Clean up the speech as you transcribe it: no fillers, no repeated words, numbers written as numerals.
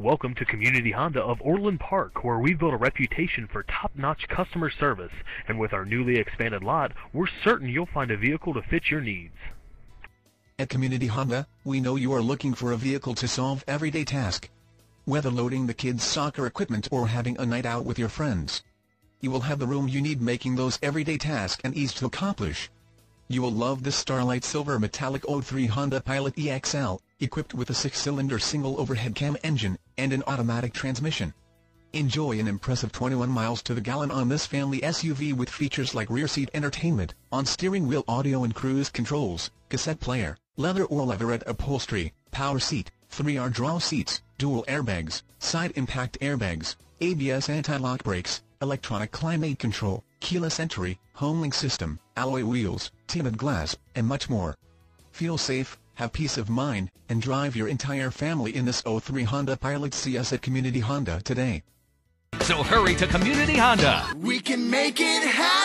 Welcome to Community Honda of Orland Park, where we've built a reputation for top-notch customer service, and with our newly expanded lot, we're certain you'll find a vehicle to fit your needs. At Community Honda, we know you are looking for a vehicle to solve everyday tasks. Whether loading the kids' soccer equipment or having a night out with your friends, you will have the room you need, making those everyday tasks an ease to accomplish. You will love this Starlight Silver Metallic 03 Honda Pilot EXL, equipped with a 6-cylinder single overhead cam engine and an automatic transmission. Enjoy an impressive 21 miles to the gallon on this family SUV with features like rear seat entertainment, on-steering wheel audio and cruise controls, cassette player, leather or leatherette upholstery, power seat, 3-yard draw seats, dual airbags, side impact airbags, ABS anti-lock brakes, electronic climate control, keyless entry, HomeLink system, alloy wheels, tinted glass, and much more. Feel safe, have peace of mind, and drive your entire family in this 03 Honda Pilot. See us at Community Honda today. So hurry to Community Honda. We can make it happen.